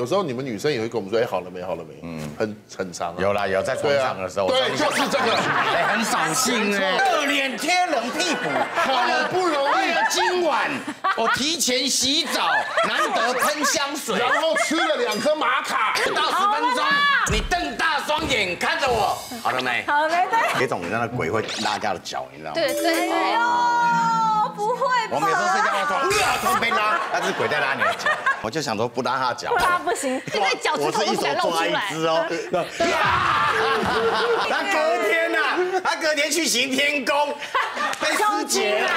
有时候你们女生也会跟我们说，哎，好了没，好了没，嗯，很长啊。有啦，有在床上的时候，对，就是这个，哎，很扫兴哎，热脸贴冷屁股，好不容易，今晚我提前洗澡，难得喷香水，然后吃了2颗玛卡，不到10分钟，你瞪大双眼看着我，好了没？好了没？对，这种你知道鬼会拉他的脚，你知道吗？对对对。哦，不会吧？我每次睡觉的时候，床被拉，那是鬼在拉你的脚。 我就想说不拉他脚，不拉不行，因为脚趾头不敢露出来。一只哦，他隔天呐，他隔天去行天宫，被纠结了。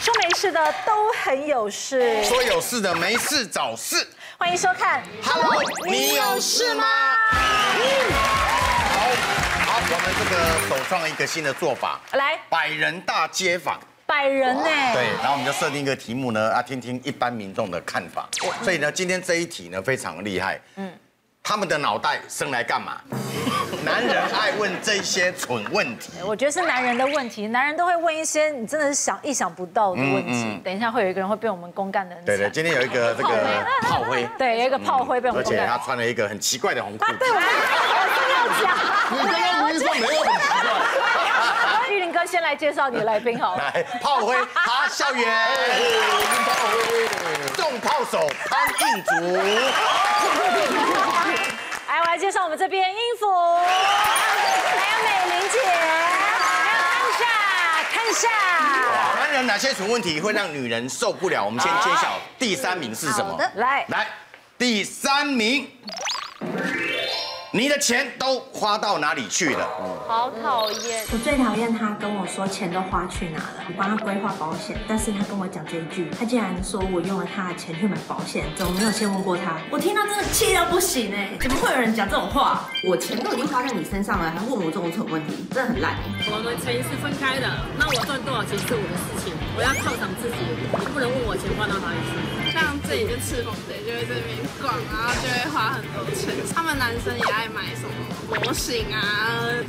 说没事的都很有事，说有事的没事找事。欢迎收看《哈囉，你有事吗》。好。 我们这个首创了一个新的做法，来100人大街访，100人呢？对，然后我们就设定一个题目呢，啊，听听一般民众的看法。所以呢，今天这一题呢非常厉害，嗯，他们的脑袋生来干嘛？男人爱问这些蠢问题，我觉得是男人的问题，男人都会问一些你真的是意想不到的问题。等一下会有一个人会被我们公干的，对对，今天有一个这个炮灰，对，有一个炮灰被我们公干，而且他穿了一个很奇怪的红裤子。对，我真要讲。 没有很奇怪。玉林哥先来介绍你来宾好了。来，炮灰哈校园，重炮手潘映竹。来，我来介绍我们这边音符，还有美玲姐，还有看一下。男人哪些蠢问题会让女人受不了？我们先揭晓第3名是什么？来，第3名。 你的钱都花到哪里去了？好讨厌！我最讨厌他跟我说钱都花去哪了。我帮他规划保险，但是他跟我讲这一句，他竟然说我用了他的钱去买保险，怎么没有先问过他？我听到真的气到不行哎！怎么会有人讲这种话？我钱都已经花在你身上了，还问我这种蠢问题，真的很烂。我们钱是分开的，那我赚多少钱是我的事情，我要犒赏自己，你不能问我钱花到哪里去。 像自己就吃红的，就会这边逛，然后就会花很多钱。他们男生也爱买什么模型啊，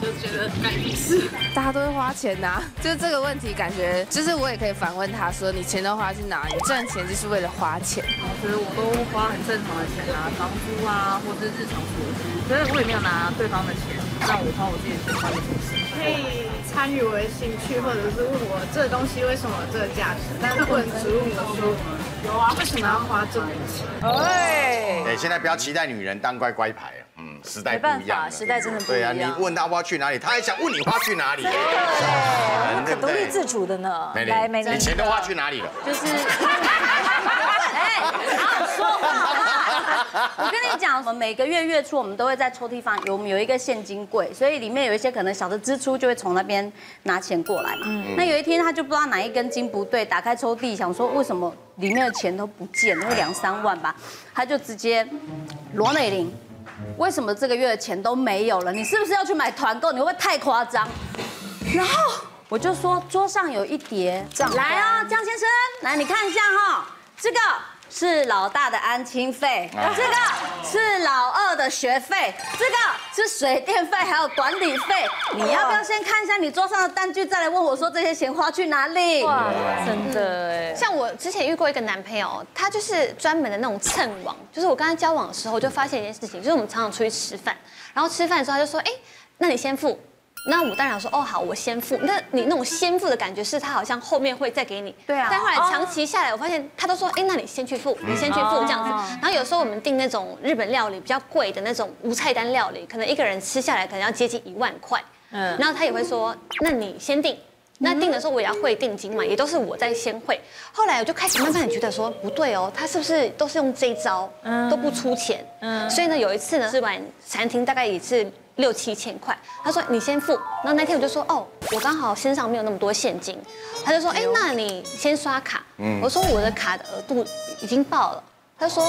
就觉得干屁事。大家都会花钱呐、啊，就是这个问题，感觉就是我也可以反问他说：你钱都花去哪里？赚钱就是为了花钱。我觉得我都花很正常的钱啊，房租啊，或者是日常所需。所以我也没有拿对方的钱，那我花我自己的钱花的东西。可以参与我的兴趣，或者是问我这东西为什么有这个价值，但是不能只问我说。 有啊，为什么要花这么多钱？哎，对，现在不要期待女人当乖乖牌，嗯，时代不一样了，时代真的不一样。对啊，你问她花去哪里，她还想问你花去哪里，对不对？可独立自主的呢。来，美玲，你钱都花去哪里了？就是，哎，好说话。我跟你讲，我们每个月月初我们都会在抽屉放，我们有一个现金柜，所以里面有一些可能小的支出就会从那边拿钱过来嘛。那有一天他就不知道哪一根筋不对，打开抽屉想说为什么。 里面的钱都不见了，有2、3万吧，他就直接，罗美玲，为什么这个月的钱都没有了？你是不是要去买团购？你会不会太夸张？然后我就说桌上有一叠，来啊，江先生，来你看一下哈，这个是老大的安亲费，这个是老二的学费，这个是水电费还有管理费。你要不要先看一下你桌上的单据，再来问我说这些钱花去哪里？哇，真的哎。 像我之前遇过一个男朋友，他就是专门的那种蹭网，就是我跟他交往的时候，我就发现一件事情，就是我们常常出去吃饭，然后吃饭的时候他就说，哎，那你先付，那我当然说，哦好，我先付。那你那种先付的感觉是他好像后面会再给你，对啊。但后来长期下来，我发现他都说，哎，那你先去付，你先去付这样子。然后有时候我们订那种日本料理比较贵的那种无菜单料理，可能一个人吃下来可能要接近1万块，嗯，然后他也会说，那你先订。 那定的时候我也要汇定金嘛，也都是我在先汇。后来我就开始慢慢的觉得说不对哦，他是不是都是用这一招，都不出钱。所以呢，有一次呢，吃完餐厅大概也是6、7千块，他说你先付。然后那天我就说哦，我刚好身上没有那么多现金，他就说哎，那你先刷卡。我说我的卡的额度已经爆了，他说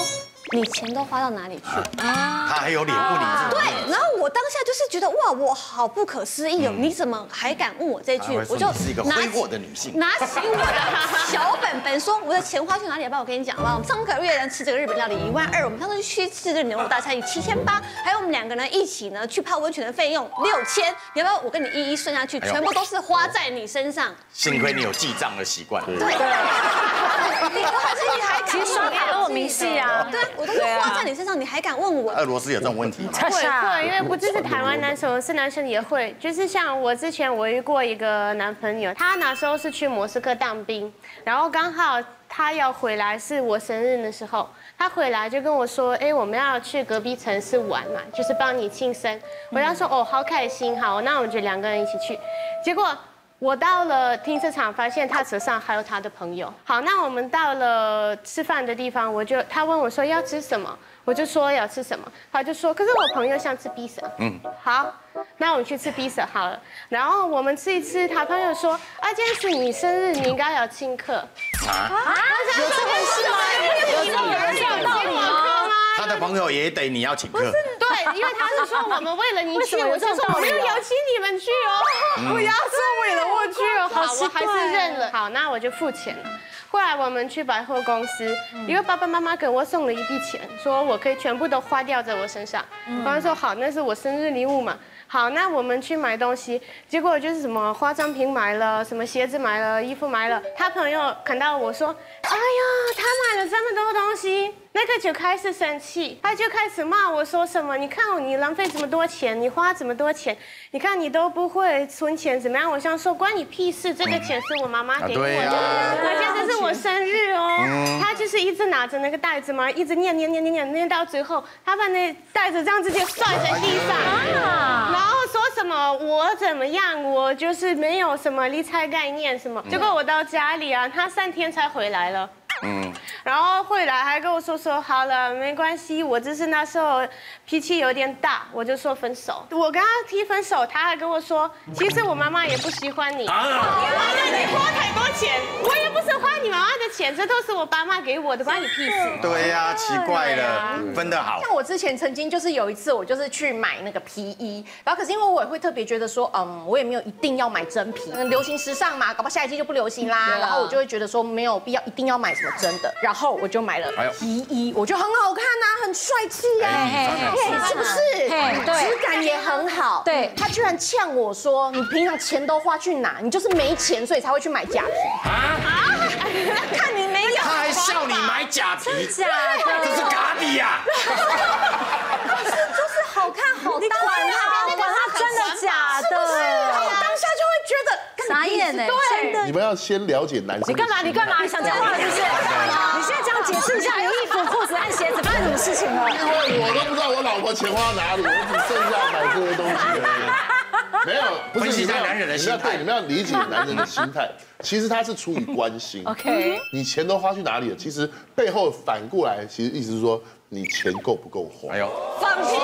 你钱都花到哪里去啊？他还有脸不理你？对，然后我当下就是觉得哇，我好不可思议哦！你怎么还敢问我这句？我就是一个挥霍的女性，拿起我的小本本说我的钱花去哪里？爸，我跟你讲吧，我们上个月吃这个日本料理1200，我们上次去吃这个牛肉大餐也7800，还有我们两个人一起呢去泡温泉的费用6000，你要不要我跟你一一算下去？全部都是花在你身上。幸亏你有记账的习惯。对，你还是你还敢刷卡跟我明细啊？对。 我都是花在你身上，你还敢问我？俄罗斯有这种问题吗？会，因为不只是台湾男生，是男生也会。就是像我之前我遇过一个男朋友，他那时候是去莫斯科当兵，然后刚好他要回来，是我生日的时候，他回来就跟我说：“哎，我们要去隔壁城市玩嘛，就是帮你庆生。”我当时说：“哦，好开心，好，那我们就两个人一起去。”结果。 我到了停车场，发现他车上还有他的朋友。好，那我们到了吃饭的地方，他问我说要吃什么，我就说要吃什么，他就说可是我朋友想吃披萨。嗯，好，那我们去吃披萨好了。然后我们吃一吃，他朋友说啊，今天是你生日，你应该要请客。啊？有这回事吗？有这回事吗？他的朋友也得你要请客。 对，因为他是说我们为了你去，我就说我没有邀请你们去哦，我要是为了我去哦，好，我还是认了。好，那我就付钱了。后来我们去百货公司，因为爸爸妈妈给我送了一笔钱，说我可以全部都花掉在我身上。爸爸说好，那是我生日礼物嘛。好，那我们去买东西，结果就是什么化妆品买了，什么鞋子买了，衣服买了。他朋友看到我说，哎呀，他买了这么多东西。 那个就开始生气，他就开始骂我说什么？你看我，你浪费这么多钱，你花这么多钱，你看你都不会存钱，怎么样？我想说关你屁事，这个钱是我妈妈给我的，而且这是我生日哦。他就是一直拿着那个袋子嘛，一直念到最后，他把那袋子这样直接摔在地上，然后说什么我怎么样，我就是没有什么理财概念什么。结果我到家里啊，他3天才回来了。 嗯，然后回来还跟我说好了，没关系，我只是那时候脾气有点大，我就说分手。我跟他提分手，他还跟我说，其实我妈妈也不喜欢你，因为你花太多钱，我也不是花你妈妈的钱，这都是我爸妈给我的，关你屁事。对呀，奇怪了，分得好。像我之前曾经就是有一次，我就是去买那个皮衣，然后可是因为我也会特别觉得说，我也没有一定要买真皮，流行时尚嘛，搞不好下一季就不流行啦，然后我就会觉得说没有必要一定要买什么。 真的，然后我就买了皮衣，我觉得很好看呐，很帅气哎，是不是？质感也很好。对，他居然呛我说：“你平常钱都花去哪？你就是没钱，所以才会去买假皮。”啊！看你没有，他还笑你买假皮，假的，这是咖喱呀！就是好看好搭，你管他真的假的。 傻眼呢，真的。你们要先了解男生。你干嘛？你干嘛？你想讲话是不是？你现在这样解释一下，你衣服、裤子和鞋子发生什么事情了？因为我都不知道我老婆钱花哪里，我只剩下买这些东西而已。没有，不是你们男人的心态，你们要理解男人的心态。其实他是出于关心。OK。你钱都花去哪里了？其实背后反过来，其实意思是说你钱够不够花。哎呦，放屁！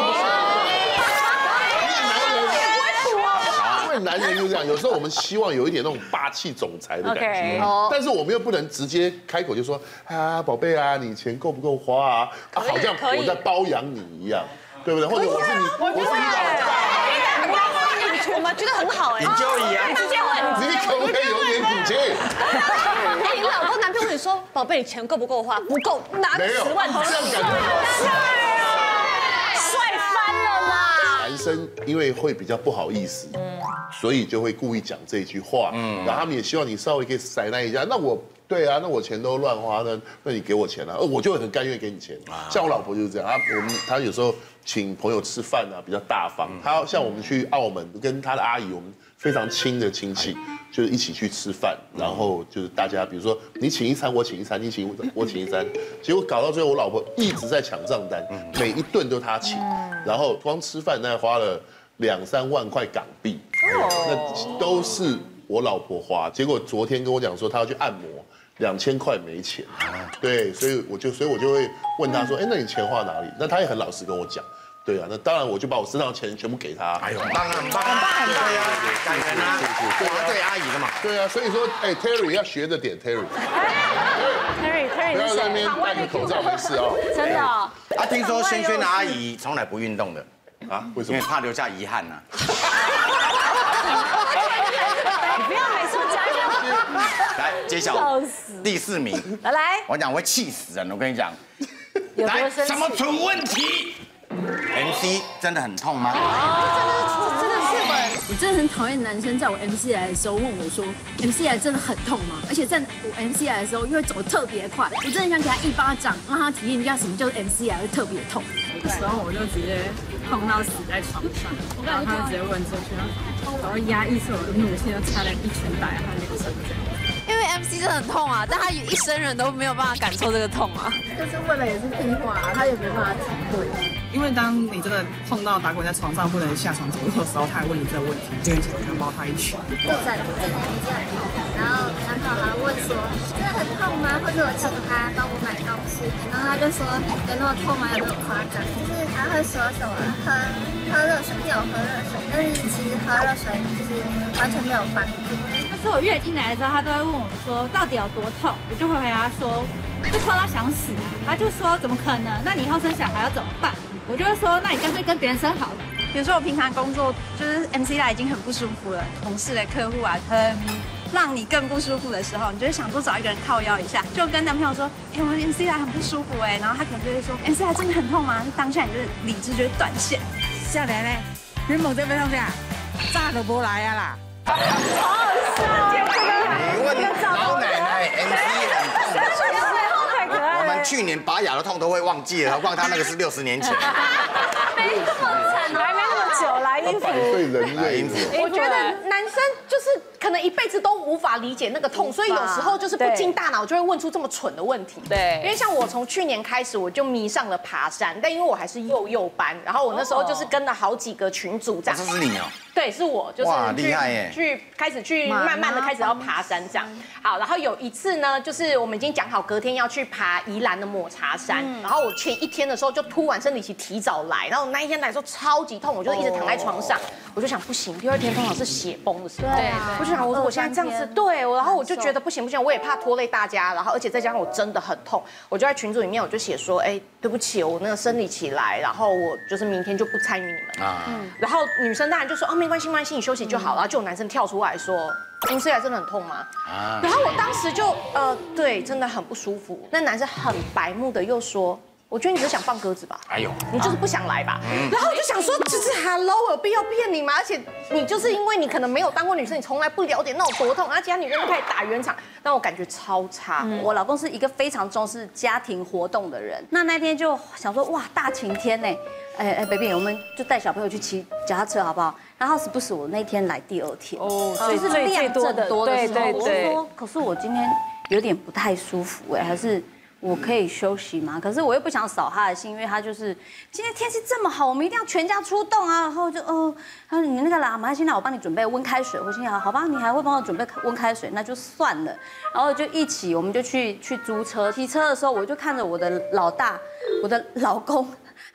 男人就这样，有时候我们希望有一点那种霸气总裁的感觉， okay, 但是我们又不能直接开口就说啊，宝贝啊，你钱够不够花啊？啊，好像我在包养你一样，对不对？或者我是你，我是你老大，我们觉得很好哎，你就以啊，直接问，你可不可以有点底气？哎，你老公男朋友你说，宝贝，你钱够不够花？不够，拿10万，这样感觉。 男生因为会比较不好意思，所以就会故意讲这一句话，然后他们也希望你稍微可以塞那一下。那我对啊，那我钱都乱花呢，那你给我钱啊，我就很甘愿给你钱。像我老婆就是这样，她有时候请朋友吃饭啊，比较大方。她像我们去澳门，跟她的阿姨，我们非常亲的亲戚，就是一起去吃饭，然后就是大家比如说你请一餐，我请一餐，你请我请一餐，结果搞到最后，我老婆一直在抢账单，每一顿都她请。 然后光吃饭那花了2、3万块港币，那都是我老婆花。结果昨天跟我讲说她要去按摩，2000块没钱，对，所以我就会问她说，哎，那你钱花哪里？那她也很老实跟我讲，对啊，那当然我就把我身上的钱全部给她。哎呦，当然很棒，很棒，很棒呀，感恩啊，对啊，对阿姨的嘛，对啊，所以说，哎 ，Terry 要学着点 Terry。Terry， 不要在那边戴个口罩没事啊。真的。啊，听说萱萱的阿姨从来不运动的啊，为什么？因为怕留下遗憾呐。你不要每次加油。来揭晓第四名。来，我讲会气死人，我跟你讲。来，什么蠢问题 ？MC 真的很痛吗？我真的很讨厌男生在我 MC 来的时候问我说 ，MC 来真的很痛吗？而且在我 MC 来的时候，因为走特别快，我真的想给他一巴掌，让他体验一下什么叫 MC 来会特别痛。然后我就直接碰到死在床上，然后他就直接问出去，然后压抑住我的怒气，就差点一拳打在他脸上这样。 因为 MC 真的很痛啊，但他一生人都没有办法感受这个痛啊。就是问了也是屁话、啊，他也没办法体会。因为当你真的碰到打滚在床上不能下床走路的时候，他还问你这个问题，就很想要抱他一拳。然后他问说真的很痛吗？或者我请他帮我买东西，然后他就说有那么痛吗？有没有夸张？就是他会说什么喝热水，叫我喝热水，但是其实喝热水就是完全没有帮助。 所以我月经来的时候，他都会问我说到底有多痛，我就会回答说就痛到想死。他就说怎么可能？那你以后生小孩要怎么办？我就会说那你干脆跟别人生好了。比如说我平常工作就是 MC 来已经很不舒服了，同事的客户啊，很让你更不舒服的时候，你就会想多找一个人靠腰一下，就跟男朋友说，哎，我 MC 来很不舒服哎，然后他可能就会说 MC 来真的很痛吗？当下你就是理智就会断线。笑奶奶，你猛在边上这样，炸都不来呀啦。 好好笑！你问老奶奶 MC 很痛，我们去年拔牙的痛都会忘记了，何况他那个是60年前。没那么惨，还没那么久啦，音符。对人类音符。我觉得男生就是可能一辈子都无法理解那个痛，所以有时候就是不经大脑就会问出这么蠢的问题。对，因为像我从去年开始我就迷上了爬山，但因为我还是幼班，然后我那时候就是跟了好几个群组这样。这是你哦。 对，是我就是去慢慢的开始要爬山这样。好，然后有一次呢，就是我们已经讲好隔天要去爬宜兰的抹茶山，然后我前一天的时候就突然生理期提早来，然后那一天来的时候超级痛，我就一直躺在床上，我就想不行，第二天通常是血崩的时候，对，我就想我说我现在这样子，对，然后我就觉得不行，我也怕拖累大家，然后而且再加上我真的很痛，我就在群组里面我就写说，哎，对不起，我那个生理期来，然后我就是明天就不参与你们啊，然后女生当然就说，哦。 没关系，你休息就好了。然后就有男生跳出来说 ：“MC 来真的很痛吗？”然后我当时就对，真的很不舒服。那男生很白目的又说：“我觉得你就想放鸽子吧，哎呦，你就是不想来吧。”然后我就想说，就是 Hello， 我有必要骗你吗？而且你就是因为你可能没有当过女生，你从来不了解那种多痛，然后其他女生就开始打圆场，但我感觉超差。我老公是一个非常重视家庭活动的人，那天就想说哇，大晴天呢。 baby， 我们就带小朋友去骑脚踏车好不好？然后时不时我那天来第二天，哦，就是量正多的时候，我就说，可是我今天有点不太舒服哎，还是我可以休息吗？可是我又不想扫他的兴，因为他就是今天天气这么好，我们一定要全家出动啊。然后就他说你那个啦，马上现在我帮你准备温开水。我心想好吧，你还会帮我准备温开水，那就算了。然后就一起我们就去租车，骑车的时候我就看着我的老大，我的老公。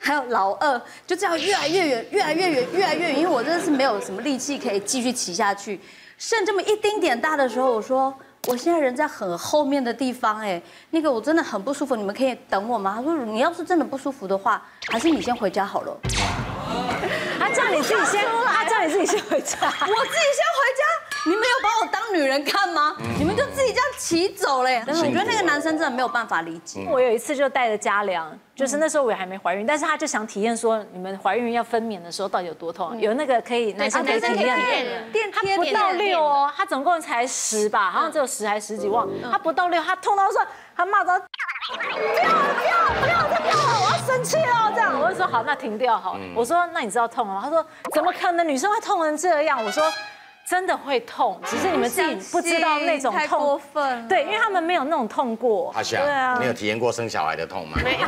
还有老二就这样越来越远，因为我真的是没有什么力气可以继续骑下去，剩这么一丁点大的时候，我说我现在人在很后面的地方，哎，那个我真的很不舒服，你们可以等我吗？他说你要是真的不舒服的话，还是你先回家好了。他叫你自己先，他叫你自己先回家，我自己先回家，你们有把我当女人看吗？你们就自己这样骑走了。但是我觉得那个男生真的没有办法理解。我有一次就带着家良。 就是那时候我也还没怀孕，但是他就想体验说你们怀孕要分娩的时候到底有多痛，有那个可以男生可以体验的。电他不到6哦，他总共才10吧，好像只有10还10几忘，他不到6，他痛到说他骂着不要再飙了，我要生气了这样。我就说好，那停掉好。我说那你知道痛吗？他说怎么可能女生会痛成这样？我说。 真的会痛，只是你们自己不知道那种痛。太过分了。对，因为他们没有那种痛过。阿翔，你有体验过生小孩的痛吗？没有，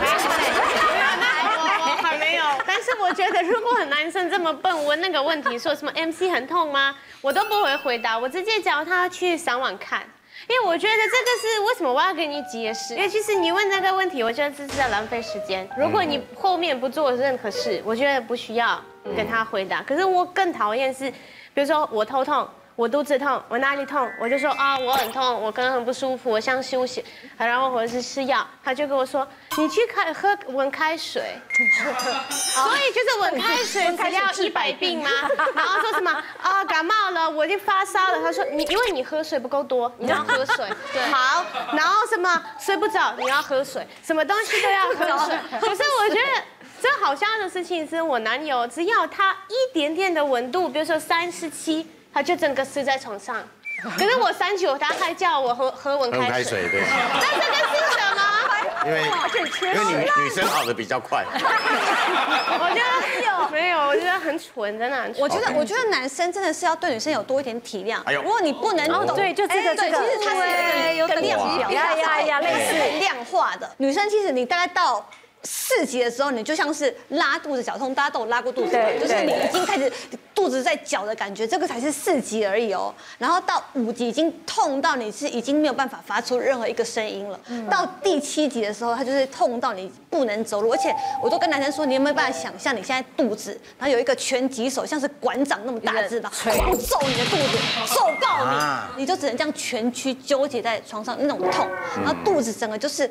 还没有。但是我觉得，如果男生这么笨问那个问题，说什么 MC 很痛吗？我都不会回答，我直接叫他去上网看。 因为我觉得这个是为什么我要给你解释，因为其实你问这个问题，我觉得这是在浪费时间。如果你后面不做任何事，我觉得不需要跟他回答。可是我更讨厌是，比如说我头痛，我肚子痛，我哪里痛，我就说啊、我很痛，我可能很不舒服，我想休息，然后或者是吃药，他就跟我说你去喝温开水，所以就是温开水才要100病吗？然后说什么啊感冒了，我就发烧了，他说你因为你喝水不够多，你要喝水，对，好，然后什么睡不着你要喝水，什么东西都要喝水，可是我觉得。 最好笑的事情是我男友，只要他一点点的温度，比如说37，他就整个死在床上。可是我39，他还叫我喝温开水。对。那这个是什么？因为女生好的比较快。我觉得没有，我觉得很蠢，真的很蠢。我觉得男生真的是要对女生有多一点体谅。哎呦，如果你不能懂，对，就这个，其实它是有个量表，类似量化的。女生其实你大概到。 4级的时候，你就像是拉肚子、绞痛，大家都有拉过肚子，就是你已经开始肚子在绞的感觉，这个才是4级而已哦。然后到5级已经痛到你是已经没有办法发出任何一个声音了。到第7级的时候，它就是痛到你不能走路，而且我都跟男生说，你有没有办法想象你现在肚子，然后有一个拳击手像是馆长那么大只的，狂揍你的肚子，揍爆你，你就只能这样蜷曲纠结在床上那种痛，然后肚子整个就是。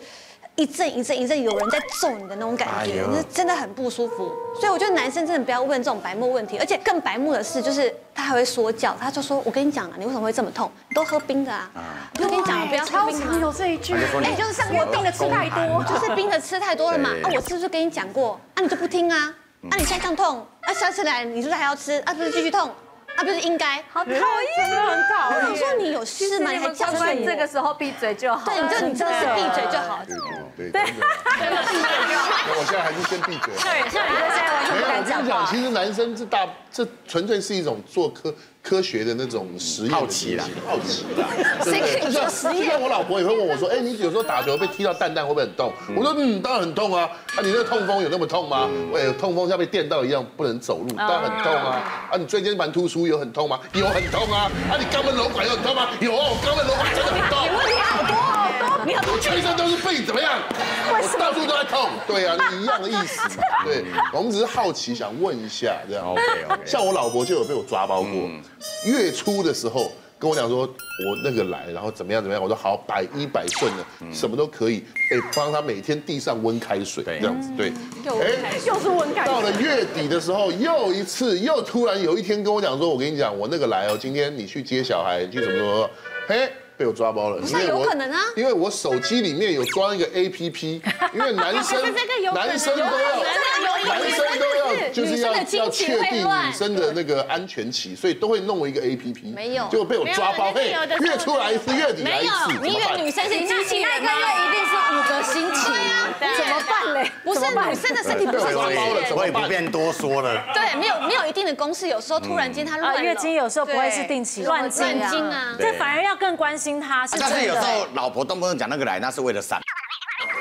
一阵一阵一阵，有人在揍你的那种感觉，那真的很不舒服。所以我觉得男生真的不要问这种白目问题，而且更白目的是，就是他还会说教，他就说：“我跟你讲啊，你为什么会这么痛？你都喝冰的啊！”我跟你讲，不要喝冰的。有这一句，哎，就是上过冰的吃太多，就是冰的吃太多了嘛。啊，我是不是跟你讲过？啊，你就不听啊！啊，你现在这样痛，啊，下次来你是不是还要吃？啊，不是继续痛。 啊，不是应该？好讨厌，真的很讨厌。我说你有事吗？你还教训我？这个时候闭嘴就好。对，你真的是闭嘴就好。对对，真的闭嘴就好。我现在还是先闭嘴。对，像你现在完全不敢讲话。其实男生这纯粹是一种做科学的那种实验好奇啦，好奇啦。谁可以做实验？就像我老婆也会问我说：“哎，你有时候打球被踢到蛋蛋会不会很痛？”我说：“嗯，当然很痛啊。啊，你那个痛风有那么痛吗？哎，痛风像被电到一样不能走路，当然很痛啊。啊，你椎间盘突出。” 有很痛吗？有很痛啊！啊，你肛门瘘管有很痛吗？有啊，我肛门瘘管真的很痛。你问题好多好多，你很多全身都是病，怎么样？我到处都在痛。对啊，一样的意思嘛。对，我们只是好奇想问一下这样。OK， 像我老婆就有被我抓包过，月初的时候跟我讲说，我那个来，然后怎么样怎么样，我说好，百依百顺的，什么都可以。哎，帮她每天递上温开水这样子，对。 又是温开水。到了月底的时候，又突然有一天跟我讲说，我跟你讲，我那个来哦，今天你去接小孩，去什么，嘿，被我抓包了。那有可能啊，因为我手机里面有装一个 APP， 因为男生都要就是要确定女生的那个安全期，所以都会弄一个 APP。没有，结果被我抓包，嘿，月初来一次，月底来一次，你以为女生是机器人吗？那一定是5个星期。 怎么办嘞？不是女生的身体不是双胞的，我也不便多说了。对，没有一定的公式，有时候突然间她乱月经，有时候不会是定期乱经啊，这反而要更关心她。但是有时候老婆动不动讲那个来，那是为了闪。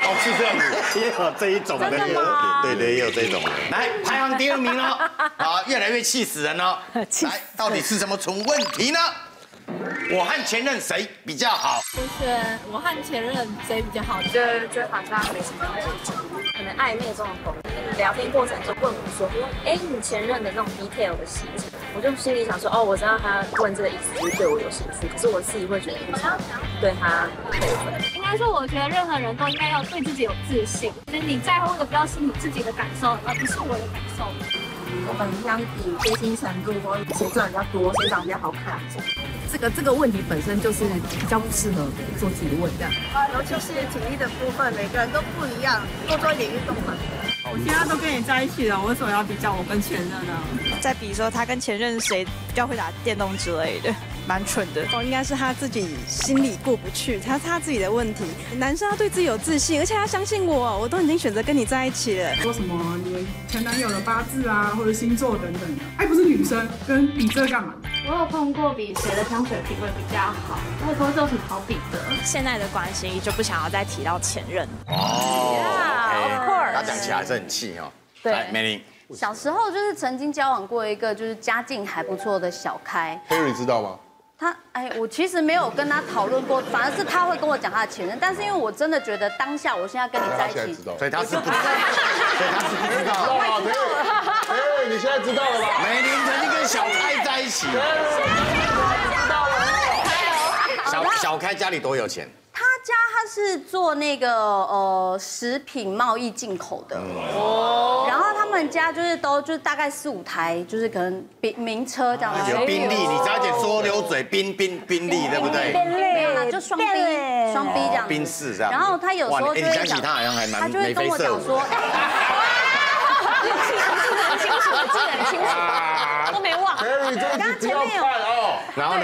哦，是这样子，也有这一种的，对对，也有这种的。来，排行第2名喽，啊，越来越气死人喽。来，到底是什么蠢问题呢？ 我和前任谁比较好？就是我和前任谁比较好？就好像没什么可能暧昧这种东西，聊天过程中问我说，哎，你前任的那种 detail 的细节，我就心里想说，哦，我知道他问这个意思就是对我有兴趣，可是我自己会觉得对他扣分。应该说，我觉得任何人都应该要对自己有自信，就是你在乎的不要是你自己的感受，而不是我的感受。我们相比贴心程度，或谁赚比较多，谁长得比较好看。 这个问题本身就是比较不适合做提问这样。尤其是体力的部分，每个人都不一样，多做一点运动嘛。我现在都跟你在一起了，我为什么要比较我跟前任呢？再比如说他跟前任谁比较会打电动之类的，蛮蠢的。应该是他自己心里过不去，他自己的问题。男生要对自己有自信，而且他相信我，我都已经选择跟你在一起了。说什么你们前男友的八字啊，或者星座等等的，哎，不是女生跟比这干嘛？ 我有碰过比谁的香水品味比较好，那都是有什么好比的？现在的关系就不想要再提到前任。哦，他讲起来还是很气哦。对，美玲，小时候就是曾经交往过一个就是家境还不错的小开。Terry 知道吗？他哎，我其实没有跟他讨论过，反而是他会跟我讲他的前任，但是因为我真的觉得当下我现在跟你在一起，所以他是不知道，所以他是不知道。 你现在知道了吧？美玲曾经跟小开在一起。小开家里多有钱？他是做那个食品贸易进口的哦，然后他们家就是大概4、5台，就是可能名车这样子。有宾利，你差点说溜嘴，宾利对不对？没有啦，就双 B 这样。宾士这样。然后他有时候就会讲，他就会跟我讲说。 记得很清楚，都没忘。Terry， 这一集不要看哦。然后呢？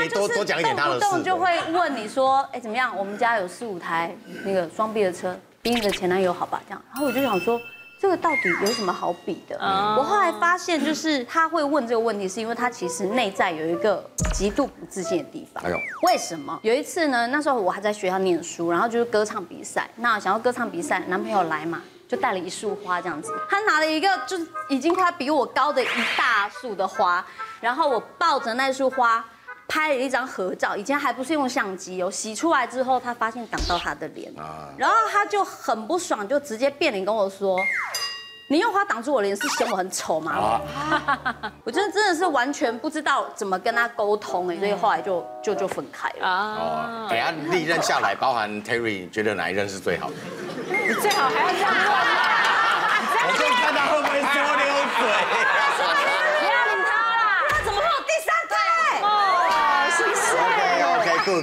你多讲一点他的事。动不动就会问你说，哎，怎么样？我们家有4、5台那个双 B 的车，比你的前男友好吧？这样。然后我就想说，这个到底有什么好比的？我后来发现，就是他会问这个问题，是因为他其实内在有一个极度不自信的地方。为什么？有一次呢，那时候我还在学校念书，然后就是歌唱比赛。那想要歌唱比赛，男朋友来嘛？ 就带了1束花这样子，他拿了一个就是已经快比我高的1大束的花，然后我抱着那束花拍了一张合照。以前还不是用相机哦，洗出来之后他发现挡到他的脸，然后他就很不爽，就直接变脸跟我说：“你用花挡住我脸是嫌我很丑吗？”我真的是完全不知道怎么跟他沟通哎，所以后来就分开了。哦，等下历任下来，包含 Terry， 你觉得哪一任是最好的？ 你最好还要这样问嘛！我就看他会不会说溜嘴。不要理他啦，他怎么会有第3胎？哦，是不是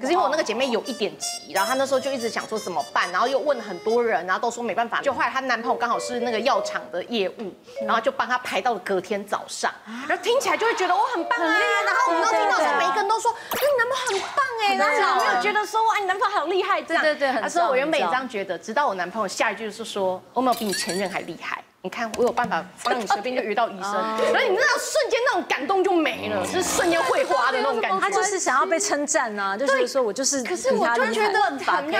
可是因为我那个姐妹有一点急，然后她那时候就一直想说怎么办，然后又问很多人，然后都说没办法。就后来她男朋友刚好是那个药厂的业务，然后就帮她排到了隔天早上。然后听起来就会觉得我很棒啊，然后我们都听到说每一个人都说你男朋友很棒哎，然后我没有觉得说哇你男朋友好厉害这样。对，她说我原本也这样觉得，直到我男朋友下一句就是说我没有比你前任还厉害。 你看，我有办法帮你随便就遇到医生，然后你那瞬间那种感动就没了，就是瞬间会花的那种感觉。他就是想要被称赞呐，就是说我就是。可是我就觉得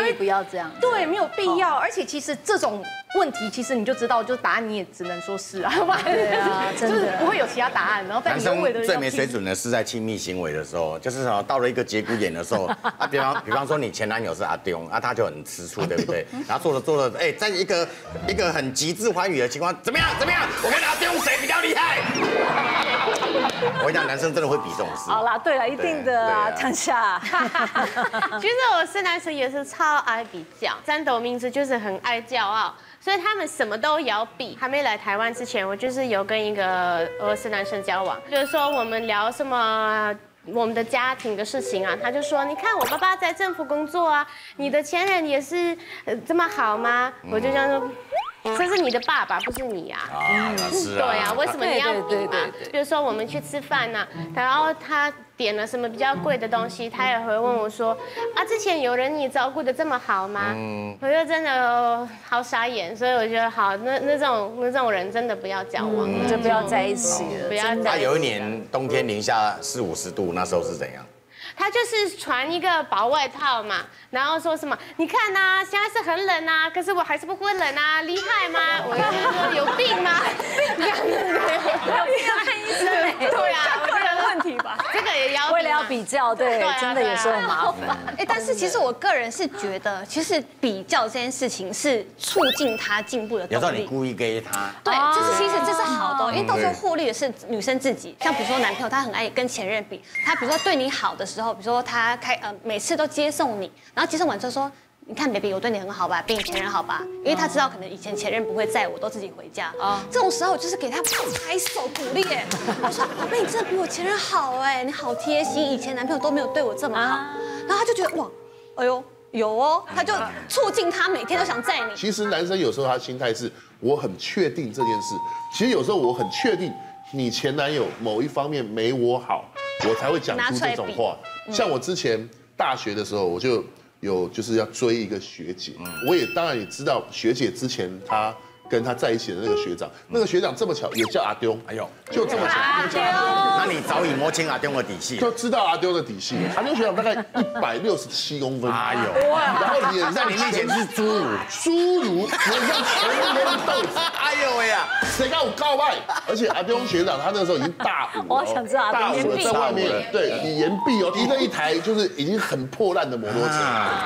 可以不要这样。对，没有必要。而且其实这种问题，其实你就知道，就答案你也只能说是啊，就是不会有其他答案。然后男生最没水准的是在亲密行为的时候，就是到了一个节骨眼的时候啊，比方说你前男友是阿丁，啊他就很吃醋，对不对？然后做了，哎，在一个很极致欢愉的情况。 怎么样？我跟他用谁比较厉害？我跟你讲，男生真的会比这种事。好啦，对啦，一定的啊，等下。其实我是男生也是超爱比较，三斗名字就是很爱骄傲，所以他们什么都要比。还没来台湾之前，我就是有跟一个俄罗斯男生交往，就是说我们聊什么。 我们的家庭的事情啊，他就说，你看我爸爸在政府工作啊，你的前任也是这么好吗？我就这样说，这是你的爸爸，不是你啊。啊，是啊。对啊，为什么你要比嘛？比如说我们去吃饭呢，然后他点了什么比较贵的东西，他也会问我说，啊，之前有人你照顾得这么好吗？我就真的好傻眼，所以我觉得好，那种人真的不要交往，就不要在一起了，不要。他有一年冬天零下40、50度。 那时候是怎样？他就是穿一个薄外套嘛，然后说什么？你看呐、啊，现在是很冷呐、啊，可是我还是不会冷啊，厉害吗？我就说有病吗？病啊！要看医生。对啊，个人问题吧。这个也要为了要比较，对，真的也是很麻烦。哎，但是其实我个人是觉得，其实比较这件事情是促进他进步的动力。有时候你故意给他。对，就是其实这是好的，因为到时候获利的是女生自己。像比如说男朋友，他很爱跟前任比，他比如说对你好的时候。 比如说他每次都接送你，然后接送完之后说，你看 baby 我对你很好吧，比你前任好吧，因为他知道可能以前前任不会载我，都自己回家。这种时候我就是给他拍手鼓励，我说宝贝你真的比我前任好哎，你好贴心，以前男朋友都没有对我这么好。然后他就觉得哇，哎呦有哦，他就促进他每天都想载你。其实男生有时候他心态是我很确定这件事，其实有时候我很确定你前男友某一方面没我好，我才会讲出这种话。 像我之前大学的时候，我就有就是要追一个学姐，我也当然也知道学姐之前她跟她在一起的那个学长，那个学长这么巧也叫阿丢，哎呦，就这么巧，阿丢，那你早已摸清阿丢的底细，就知道阿丢的底细。阿丢学长大概167公分，哎呦，然后脸在你面前是侏儒，脸上全部都是豆子，哎呦喂呀，谁敢有告白？而且阿东学长他那时候已经大五，我想知道大五在外面对你岩壁哦，提着一台就是已经很破烂的摩托车。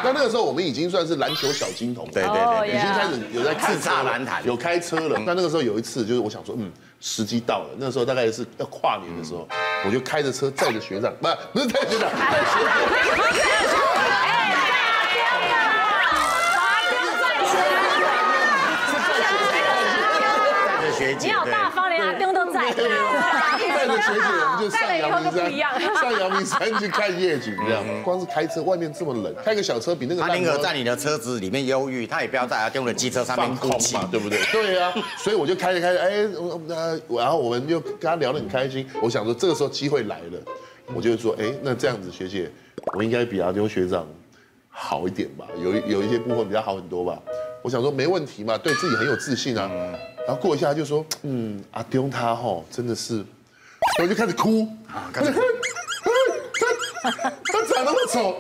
那那个时候我们已经算是篮球小金童，对对对，已经开始有在叱咤篮坛，有开车了。那那个时候有一次就是我想说，时机到了。那时候大概是要跨年的时候，我就开着车载着学长，不是载着学长，载学长。 你好大方，连阿东都在。带着学姐，我们就上阳明山，上阳明山去看夜景，这样。光是开车，外面这么冷，开个小车比那个。他宁可在你的车子里面忧郁，他也不要在阿东的机车上面哭泣嘛，对不对？对啊，所以我就开着，然后我们就跟他聊得很开心。我想说，这个时候机会来了，我就说，那这样子，学姐，我应该比阿东学长好一点吧？有一些部分比较好很多吧？我想说，没问题嘛，对自己很有自信啊。 然后过一下就说，阿东他吼真的是，然后就开始哭，他长那么丑，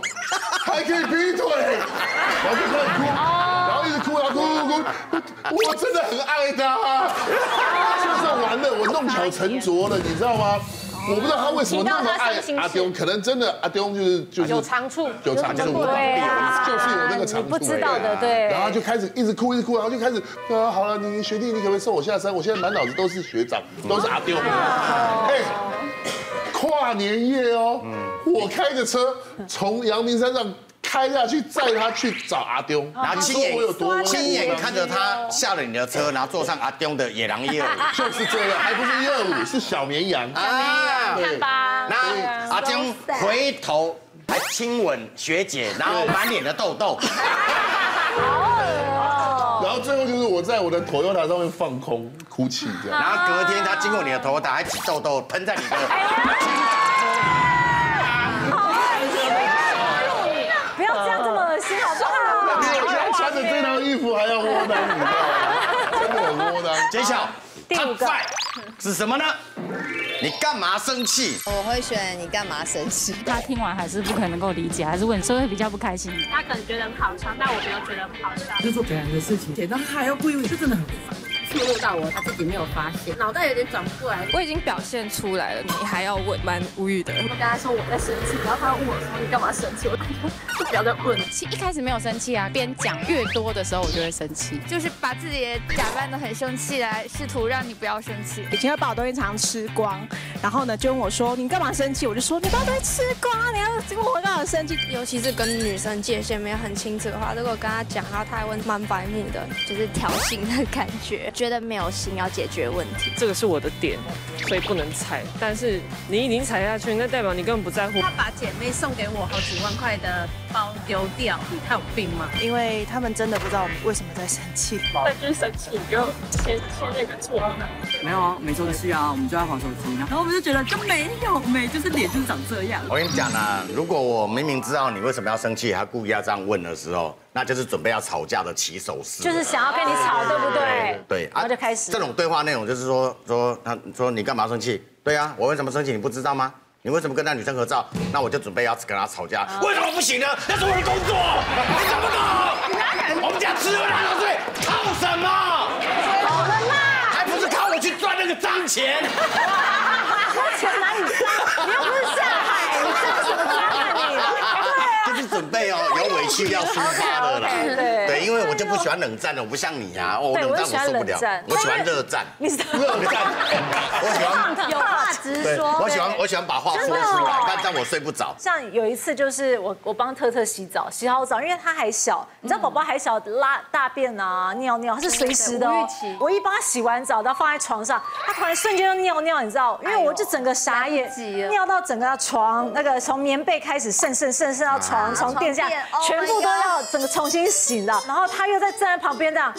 还可以劈腿，然后就开始哭，然后一直哭，然后哭，我真的很爱他，就是完了，我弄巧成拙了，你知道吗？ 我不知道他为什么那么爱阿东，可能真的阿东就是有长处，有长处，对啊，就是有那个长处，不知道的，对。然后就开始一直哭，一直哭，然后就开始好了，你学弟，你可不可以送我下山？我现在满脑子都是学长，都是阿东。哎，跨年夜哦，我开着车从阳明山上。 开下去载他去找阿东，然后亲眼看着他下了你的车，然后坐上阿东的野狼125，就是这样，还不是125，是小绵羊啊，看吧。然后阿东回头还亲吻学姐，然后满脸的痘痘。然后最后就是我在我的Toyota上面放空哭泣这样，然后隔天他经过你的Toyota还起痘痘，喷在你的。 这套衣服还要窝囊，你知道吗？真的很窝囊。揭晓，第5个是什么呢？你干嘛生气？我会选你干嘛生气。他听完还是不可能够理解，还是问，所以会比较不开心。他可能觉得很好笑，但我没有觉得很好笑。就做别人的事情，然后他还要故意，这真的很烦。触怒到我，他自己没有发现，脑袋有点转不过来。我已经表现出来了，你还要问，蛮无语的。我跟他说我在生气，然后他问我说你干嘛生气？我就不要再问了。一开始没有生气啊，边讲越多的时候我就会生气，就是把自己假扮得很生气来试图让你不要生气。以前会把我东西常吃光，然后呢就问我说你干嘛生气？我就说你把我东西吃光，你要结果我干嘛生气？尤其是跟女生界限没有很清楚的话，如果跟她讲，然后她还问蛮白目的，就是挑衅的感觉。 觉得没有心要解决问题，这个是我的点，所以不能踩。但是你已经踩下去，那代表你根本不在乎。他把姐妹送给我好几万块的包丢掉，你看有病吗？因为他们真的不知道我们为什么在生气。那就是生气，你就先那个错。没有啊，没做的事啊，我们就在玩手机，然后我们就觉得就没，就是脸就是长这样。我跟你讲啦，如果我明明知道你为什么要生气，还故意要这样问的时候。 那就是准备要吵架的起手式，就是想要跟你吵，对不对？对，然后就开始这种对话内容，就是他说你干嘛生气？对啊，我为什么生气？你不知道吗？你为什么跟那女生合照？那我就准备要跟她吵架，为什么不行呢？那是我的工作，你懂不懂？我们家吃喝拉撒睡，靠什么？好了啦，还不是靠我去赚那个脏钱？那钱哪里脏？你又不是上海，你脏什么脏啊你？ 准备哦，有委屈要抒发的啦。对，因为我就不喜欢冷战的，我不像你啊，我冷战我受不了，我喜欢热战。你是热战，我喜欢有话直说。我喜欢把话说出来，但让我睡不着。像有一次就是我帮特特洗澡，洗好澡，因为他还小，你知道宝宝还小，拉大便啊、尿尿是随时的。我一帮他洗完澡，然后放在床上，他突然瞬间就尿尿，你知道，因为我就整个傻眼，尿到整个床那个从棉被开始渗到床。 床垫下全部都要整个重新洗了，然后他又在站在旁边这样，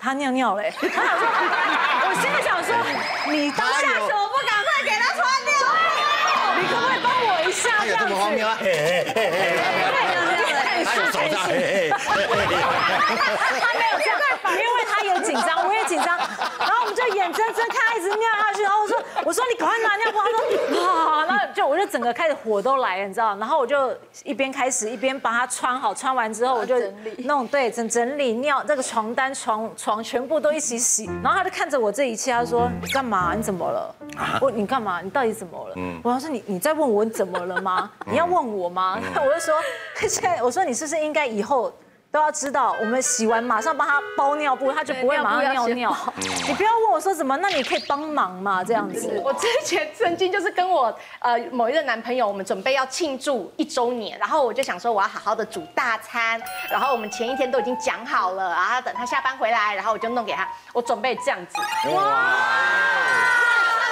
他尿尿了，我现在想说，你当下怎么不赶快给他穿尿？你可不可以帮我一下？他有这么荒谬啊？他有手杖，他没有这样，因为他也紧张，我也紧张，然后。我们就眼睁睁看他一直尿下去，然后我说你赶快拿尿布，他说啊，然后就我就整个开始火都来了，你知道，然后我就一边帮他穿好，穿完之后我就弄对整理尿这个床单床全部都一起洗，然后他就看着我这一切，他说你干嘛？你怎么了？我你干嘛？你到底怎么了？我说你在问我怎么了吗？你要问我吗？我就说现在我说你是不是应该以后。 都要知道，我们洗完马上帮他包尿布，他就不会马上尿。你不要问我说什么，那你可以帮忙嘛，这样子。我之前曾经就是跟我某一个男朋友，我们准备要庆祝1周年，然后我就想说我要好好的煮大餐，然后我们前一天都已经讲好了，然后等他下班回来，然后我就弄给他，我准备这样子。哇，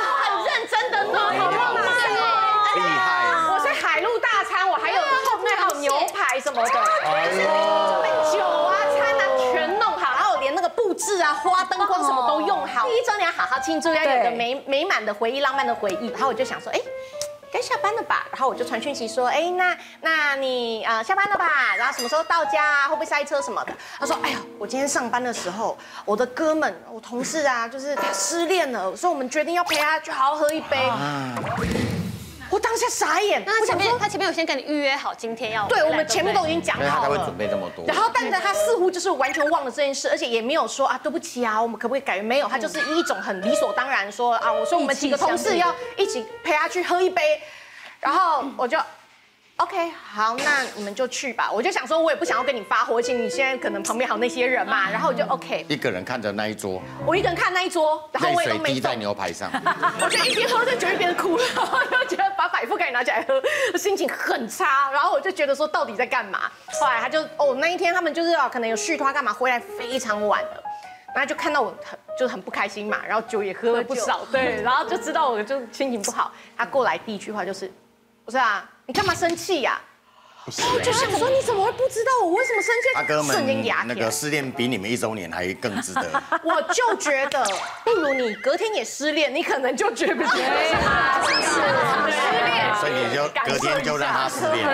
我很认真的弄，好浪漫哦，厉害！我是海陆大餐，我还有后面还有牛排什么的。 布置啊，花灯光什么都用好。1周年好好庆祝，要有个美满的回忆，浪漫的回忆。然后我就想说，哎，该下班了吧？然后我就传讯息说，哎，那你下班了吧？然后什么时候到家啊？会不会塞车什么的？他说，哎呀，我今天上班的时候，我的哥们，我同事啊，就是他失恋了，所以我们决定要陪他去好好喝一杯。我当下傻眼。那他前面有先跟你预约好今天要？对，我们前面都已经讲好了。他会准备这么多。然后，但是他似乎就是完全忘了这件事，而且也没有说啊，对不起啊，我们可不可以改？没有，他就是一种很理所当然说啊，我说我们几个同事要一起陪他去喝一杯，然后我就 OK 好，那你们就去吧。我就想说，我也不想要跟你发火，而且你现在可能旁边还有那些人嘛，然后我就 OK。一个人看着那一桌，我一个人看那一桌，然后我也都没动。泪水滴在牛排上，我就一边喝着酒一边哭了，我就觉得。 把百富开拿起来喝，心情很差。然后我就觉得说，到底在干嘛？后来他就哦，那一天他们就是可能有续托干嘛，回来非常晚了，然后就看到我就是很不开心嘛，然后酒也喝了不少，对，然后就知道我就心情不好。他过来第一句话就是，不是啊，你干嘛生气呀？我就想说，你怎么会不知道我为什么生气？他哥们，那个失恋比你们1周年还更值得。我就觉得，不如你隔天也失恋，你可能就觉不觉得。 所以你就隔天就让他失恋，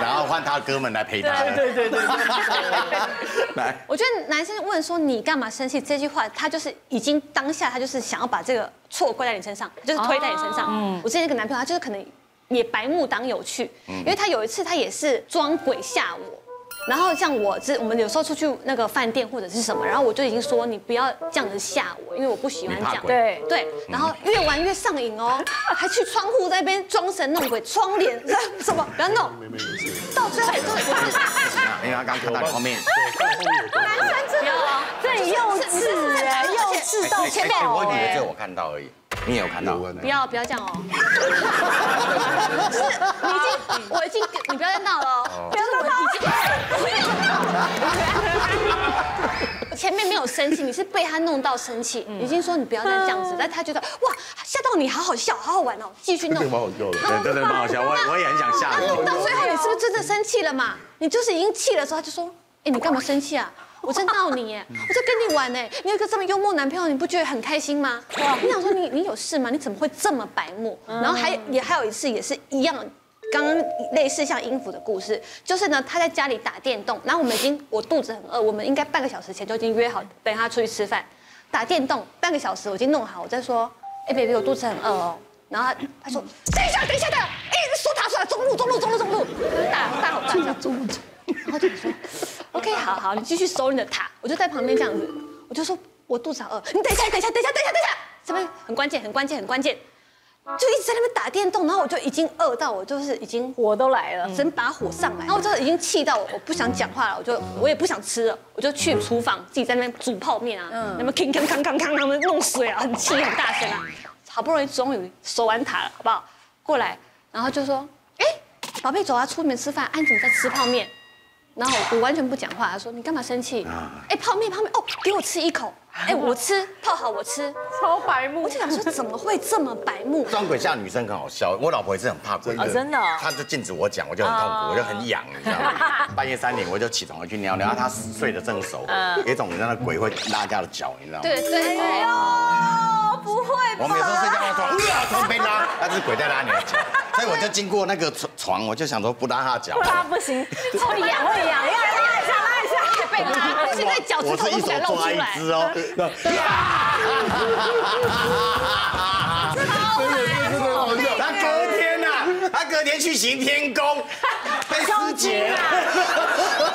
然后换他哥们来陪他。对对对对。我觉得男生问说你干嘛生气这句话，他就是已经当下他就是想要把这个错怪在你身上，就是推在你身上。嗯。我之前那个男朋友他就是可能也白目当有趣，因为他有一次他也是装鬼吓我，然后像我们有时候出去那个饭店或者是什么，然后我就已经说你不要这样子吓我，因为我不喜欢这样。对对。然后越玩越上瘾哦。 还去窗户在那边装神弄鬼，窗帘什么，然后弄，到最后都是。因为他刚看到后面，男生真的这幼稚哎，幼稚到前面。我以为只有我看到而已，你也有看到。不要这样哦。是，我已经，你不要再闹了，不要再闹了。 前面没有生气，你是被他弄到生气，已经说你不要再这样子，但他觉得哇吓到你，好好笑，好好玩哦，继续弄。蛮好笑的，真的蛮好笑，我也很想吓你。到最后你是不是真的生气了嘛？你就是已经气的时候，他就说，哎，你干嘛生气啊？我在闹你耶，我在跟你玩哎，你有一个这么幽默男朋友，你不觉得很开心吗？你想说你有事吗？你怎么会这么白目？然后还有一次也是一样。 刚刚类似像音符的故事，就是呢，他在家里打电动，然后我肚子很饿，我们应该半个小时前就已经约好，等他出去吃饭，打电动半个小时我已经弄好，我在说，哎 ，baby， 我肚子很饿哦，然后他说，等一下，哎，说他中路，大吼大叫，然后就说 ，OK， 好，你继续收你的塔，我就在旁边这样子，我就说我肚子好饿，你等一下，这边很关键。 就一直在那边打电动，然后我就已经饿到我就是已经火都来了，整把火上来，然后我就已经气到我不想讲话了，我也不想吃了，我就去厨房自己在那边煮泡面啊，那么吭，他们弄水啊，很气很大声啊，好不容易终于守完塔了，好不好？过来，然后就说，哎，宝贝，走啊，出门吃饭，安静在吃泡面，然后我完全不讲话，他说你干嘛生气？哎，泡面哦，给我吃一口。 哎，我吃泡好，我吃，超白目。我就想说，怎么会这么白目？装鬼吓女生很好笑，我老婆也是很怕鬼的，真的。她就禁止我讲，我就很痛苦，我就很痒，你知道吗？半夜3点我就起床回去尿尿，然后她睡得正熟，有一种你知道那鬼会拉她的脚，你知道吗？对。哎呦，不会吧？我每次睡觉的床，床被拉，那是鬼在拉你的脚，所以我就经过那个床，我就想说不拉她脚，不拉不行，会痒，要拉一下。对吧？现在脚趾头都敢露出来。我是一手抓一只哦。超好笑！他隔天呐，他隔天去行天宫。 纠结啊！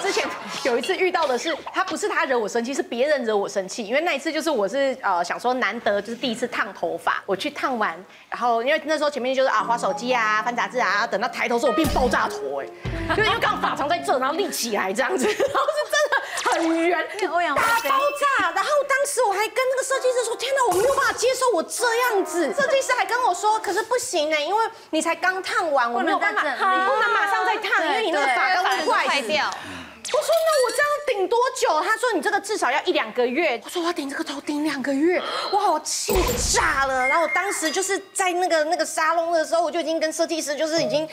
之前有一次遇到的是，他不是他惹我生气，是别人惹我生气。因为那一次就是我是想说难得就是第一次烫头发，我去烫完，然后因为那时候前面就是啊滑手机啊翻杂志啊，等到抬头时候我变爆炸头哎，就是因为刚好发长在这，然后立起来这样子，然后是真的很圆，大爆炸。然后当时我还跟那个设计师说：“天哪，我没有办法接受我这样子。”设计师还跟我说：“可是不行呢，因为你才刚烫完，我没有办法，你不能马上再烫。” 因为你那个发根会坏掉，我说那我这样顶多久？他说你这个至少要1-2个月。我说我要顶这个头顶2个月，哇，我气炸了。然后我当时就是在那个沙龙的时候，我就已经跟设计师就是已经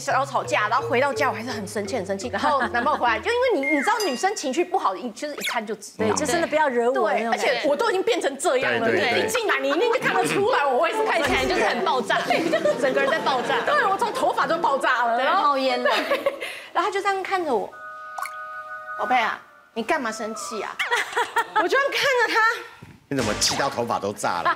小吵架，然后回到家我还是很生气。然后男朋友回来，就因为你知道女生情绪不好，就是一看就知道，就真的不要惹我。对，而且我都已经变成这样了，对，一进来你一定就看得出来，我会看起来就是很爆炸，对，就是整个人在爆炸。对，我从头发就爆炸了，然后冒烟了，然后他就这样看着我。 宝贝啊，你干嘛生气啊？我就看着他，你怎么气到头发都炸了？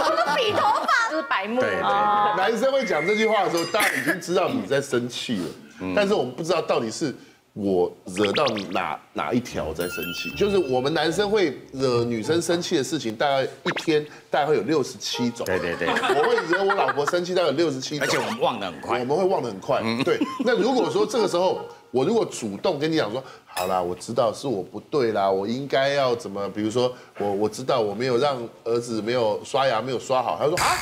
我都比头发就是白目。对，男生会讲这句话的时候，大家已经知道你在生气了，但是我们不知道到底是我惹到你哪一条在生气。就是我们男生会惹女生生气的事情，大概一天大概会有67种。对对对，我会惹我老婆生气，大概有67种，而且我们忘得很快。我们会忘得很快。对，那如果说这个时候。 我如果主动跟你讲说，好啦，我知道是我不对啦，我应该要怎么？比如说，我知道我没有让儿子没有刷牙，没有刷好。他说啊，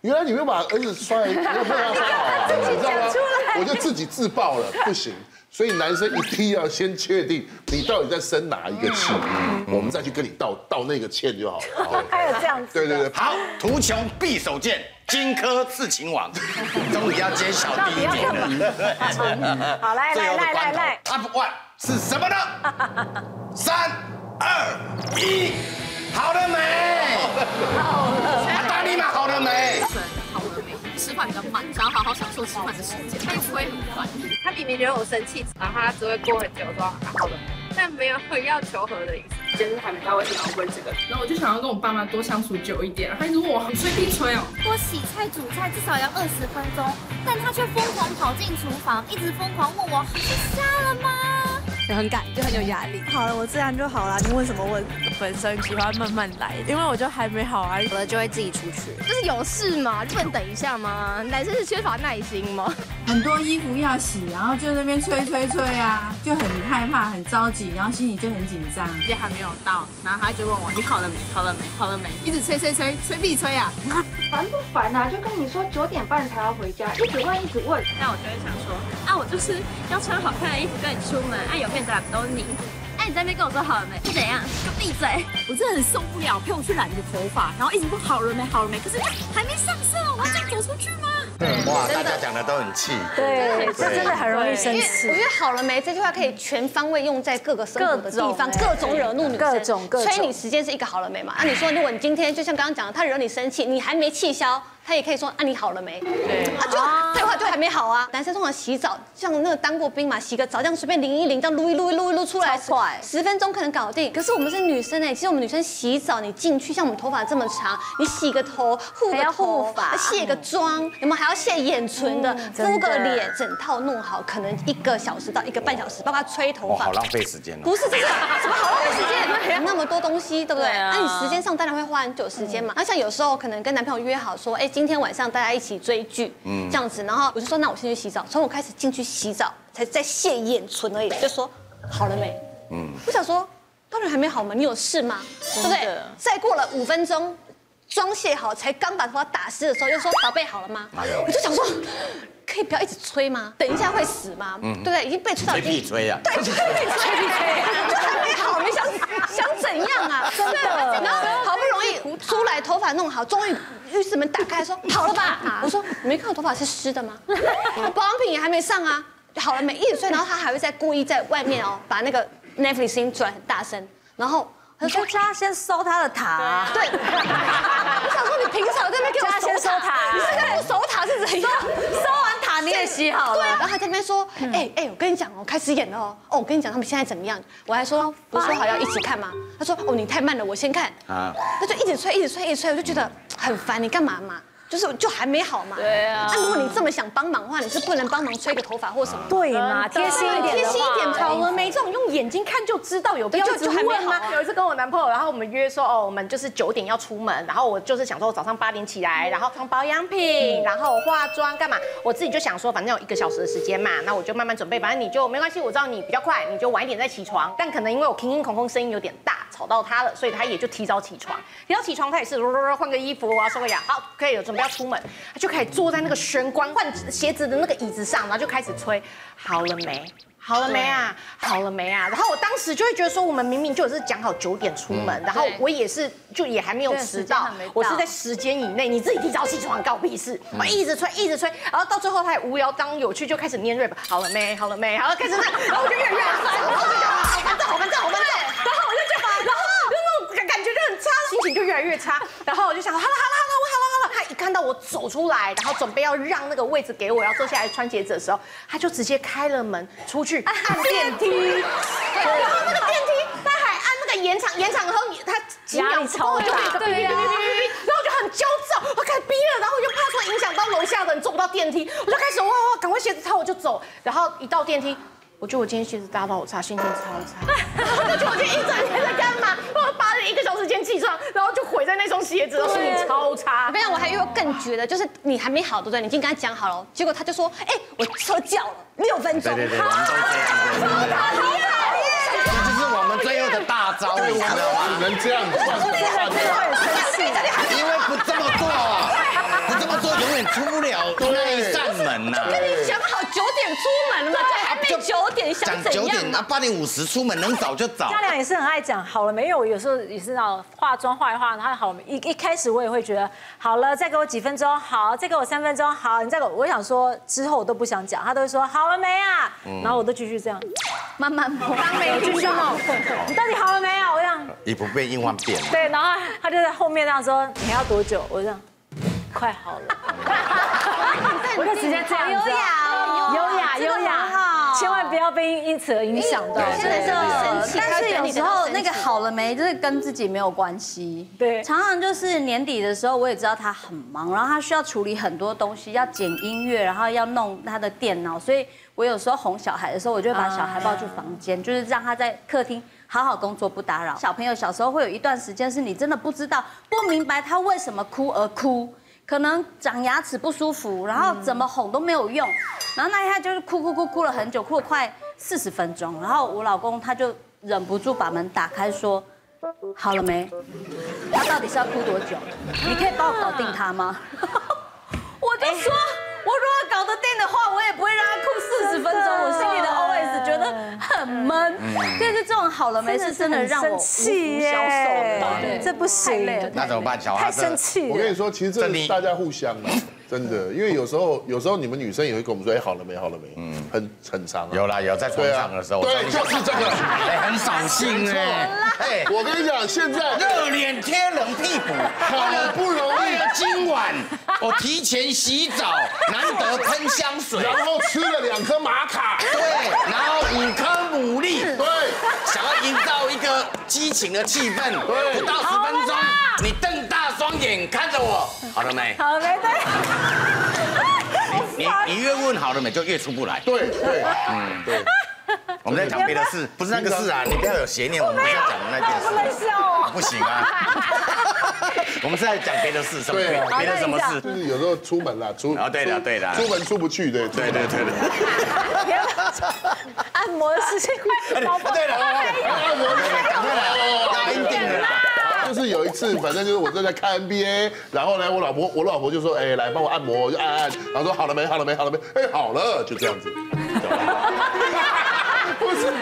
原来你没有把儿子没有让他刷好啊，你知道吗？我就自己自爆了，不行。所以男生一定要先确定你到底在生哪一个气，我们再去跟你道那个歉就好了。还有这样子。对对对，好，图穷匕首见。 荆轲刺秦王，终于要揭晓第一名了。好，来 ，Top One 是什么呢？3、2、1，好了没？好了。阿达尼玛好了没？好了没？吃饭比较慢，想要好好享受吃饭的时间，他又不会很烦。他明明惹我生气，然后他只会过很久说好了没。 但没有要求和的意思，就是还没到我想要问这个。然后我就想要跟我爸妈多相处久一点。他如果我吹屁吹哦，我洗菜煮菜至少要20分钟，但他却疯狂跑进厨房，一直疯狂问我是瞎了吗？就很赶，就很有压力。好了，我自然就好了。你问什么问？本身喜欢慢慢来，因为我就还没好啊，有的就会自己出去。就是有事嘛，就不能等一下吗？男生是缺乏耐心吗？很多衣服要洗，然后就在那边吹啊，就很害怕，很着急。 然后心里就很紧张，就还没有到，然后他就问我你好了没，一直吹屁吹啊，烦不烦啊？就跟你说9点半才要回家，一直问，那我就会想说啊，我就是要穿好看的衣服跟你出门，啊有面子还不都你，哎、啊、你在那边跟我说好了没，是怎样？就闭嘴！我真的很受不了，陪我去染你的头发，然后一直问好了没，可是还没上色，我要走出去吗？ 哇，大家讲的都很气，对，这真的很容易生气。我觉得好了没这句话可以全方位用在各个生活的地方，各种惹怒女生，各种催你时间是一个好了没嘛？啊，你说如果你今天就像刚刚讲的，他惹你生气，你还没气消，他也可以说啊你好了没？对，啊就对话就还没好啊。男生通常洗澡，像那个当过兵嘛，洗个澡这样随便淋一淋，这样撸一撸出来，10分钟可能搞定。可是我们是女生哎，其实我们女生洗澡，你进去像我们头发这么长，你洗个头，护个头发，卸个妆，有没有还要？ 卸眼唇的，敷个脸，整套弄好，可能1个小时到1个半小时，包括吹头发，好浪费时间哦。不是这个，什么好浪费时间？那么多东西，对不对？那你时间上当然会花很久时间嘛。那像有时候可能跟男朋友约好说，哎，今天晚上大家一起追剧，这样子，然后我就说，那我先去洗澡。从我开始进去洗澡，才在卸眼唇而已，就说好了没？我想说，当然还没好嘛，你有事吗？对不对？再过了5分钟。 妆卸好，才刚把头发打湿的时候，又说宝贝好了吗？我就想说，可以不要一直吹吗？等一下会死吗？对不对？已经被吹到已经吹啊！对，吹，就还没好，你想怎样啊？真的，然后好不容易出来，头发弄好，终于浴室门打开，说好了吧？我说你没看我头发是湿的吗？保养品也还没上啊，好了没？一直吹，然后他还会再故意在外面哦，把那个 Netflix 音转很大声，然后。 我说他先收他的塔，对，我想说你平常在那边给我收塔，你是在收塔是怎样？收完塔你也洗好了。对啊，然后他在那边说，哎，我跟你讲哦，开始演了哦，哦，我跟你讲他们现在怎么样？我还说不说好要一起看吗？他说哦，你太慢了，我先看。啊，他就一直催，一直催，一直催，我就觉得很烦，你干嘛嘛？ 就还没好嘛。对啊。那如果你这么想帮忙的话，你是不能帮忙吹个头发或什么。对嘛，贴心一点，贴心一点。草峨眉这种用眼睛看就知道有标准问吗？有一次跟我男朋友，然后我们约说，哦，我们就是9点要出门，然后我就是想说我早上8点起来，然后穿保养品，然后化妆干嘛？我自己就想说，反正有1个小时的时间嘛，那我就慢慢准备，反正你就没关系，我知道你比较快，你就晚一点再起床。但可能因为我空声音有点大，吵到他了，所以他也就提早起床。提早起床，他也是换个衣服啊，刷个牙，好，可以了，准备。 要出门，他就开始坐在那个玄关换鞋子的那个椅子上，然后就开始吹，好了没？好了没啊？好了没啊？然后我当时就会觉得说，我们明明就是讲好9点出门，然后我也是也还没有迟到，我是在时间以内，你自己提早起床告屁事！我一直吹，一直吹，然后到最后他也无聊当有趣，就开始念 rap， 好了没？好了没？然后开始那，然后我就越烦，然后就觉得好烦躁，好烦躁，好烦躁，然后我就觉得，然后就那种感觉就很差，心情就越来越差，然后我就想，好了。 他一看到我走出来，然后准备要让那个位置给我，要坐下来穿鞋子的时候，他就直接开了门出去按电梯，然后那个电梯他还按那个延长，然后他几秒之后就对呀，然后我就很焦躁，我开始逼了，然后我就怕说影响到楼下的人坐不到电梯，我就开始哇，赶快鞋子套我就走，然后一到电梯。 我觉得我今天鞋子搭到我差，心情超差。我觉得我今天一整天在干嘛？我扒了1个小时前起床，然后就毁在那双鞋子，心情超差。我跟你讲，我还有更绝的，就是你还没好，对不对？你已经跟他讲好了，结果他就说：“哎，我车叫了6分钟。”对对对，我们都这样。这就是我们最后的大招，我们只能这样子。因为不这么做，不这么做永远出不了那一扇门呐。跟你讲好9点出门了嘛，对，还没9点想怎样？9点，那8点50出门，能早就早。嘉良也是很爱讲好了没有，有时候也是那种化妆化一化，然后好一开始我也会觉得好了，再给我几分钟，好，再给我3分钟，好，你再给我，我想说之后我都不想讲，他都会说好了没啊，然后我都继续这样慢慢磨，继续磨。你到底好了没有？我这样你不变应万变。对，然后他就在后面那样说你要多久？我这样快好了。 我就直接这样，优雅，千万不要被因此而影响到。真的生气，但是有时候那个好了没，就是跟自己没有关系。对，常常就是年底的时候，我也知道他很忙，然后他需要处理很多东西，要剪音乐，然后要弄他的电脑，所以我有时候哄小孩的时候，我就会把小孩抱去房间，就是让他在客厅。 好好工作不打扰。小朋友小时候会有一段时间是你真的不知道、不明白他为什么哭而哭，可能长牙齿不舒服，然后怎么哄都没有用，然后那一下就是哭了很久，哭了快40分钟。然后我老公他就忍不住把门打开说：“好了没？他到底是要哭多久？你可以帮我搞定他吗？”我就说。 我如果搞得定的话，我也不会让他哭40分钟。我心里的 OS 觉得很闷，就是这种好了没事，真的让我气消瘦，这不行，那怎么办？小孩太生气。我跟你说，其实这是大家互相的，真的，因为有时候你们女生也会跟我们说，哎，好了没，好了没，很长。有啦有，在床上的时候，对，就是这个，很扫兴哎。哎，我跟你讲，现在热脸贴冷屁股，好不容易今晚我提前洗澡。 难得喷香水，然后吃了2颗玛卡，对，然后5颗牡蛎，对，想要营造一个激情的气氛，对，不到10分钟，你瞪大双眼看着我，好了没？好了没？对，你越问好了没，就越出不来。对对，对。 我们在讲别的事，不是那个事啊！你不要有邪念，我们不要讲那件事。不能笑哦，不行啊！我们是在讲别的事，什么别的什么事？就是有时候出门啦，出啊对的对的，出门出不去，对。按摩的事情，对了，按摩的，赶快来哦，一定的。 就是有一次，反正就是我正在看 NBA， 然后呢，我老婆就说，哎，来帮我按摩，我就按，然后说好了没，好了没，好了没，哎，好了，就这样子。不是，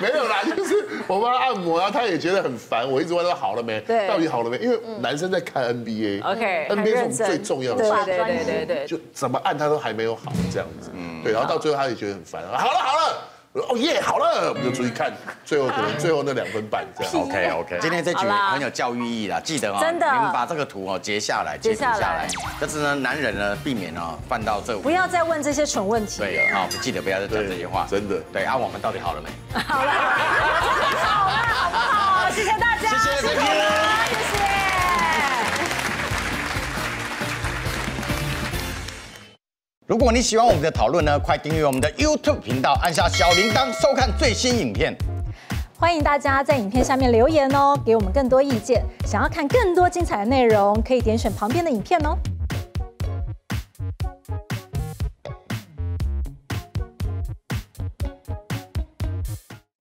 没有啦，就是我帮她按摩，然后她也觉得很烦，我一直问她好了没，到底好了没？因为男生在看 NBA，OK，NBA 是我们最重要的，对，就怎么按她都还没有好这样子，对，然后到最后她也觉得很烦，好了好了。哦耶，好了，我们就出去看，最后可能最后那2分半这样。OK， 今天这局很有教育意义啦，记得啊，真的，你们把这个图哦截下来，截图下来。但是呢，男人呢避免哦犯到这，不要再问这些蠢问题。对啊，记得不要再讲这些话，真的。对啊，我们到底好了没？好了，好了，好不好？谢谢大家，谢谢，谢谢。 如果你喜欢我们的讨论呢，快订阅我们的 YouTube 频道，按下小铃铛收看最新影片。欢迎大家在影片下面留言哦，给我们更多意见。想要看更多精彩的内容，可以点选旁边的影片哦。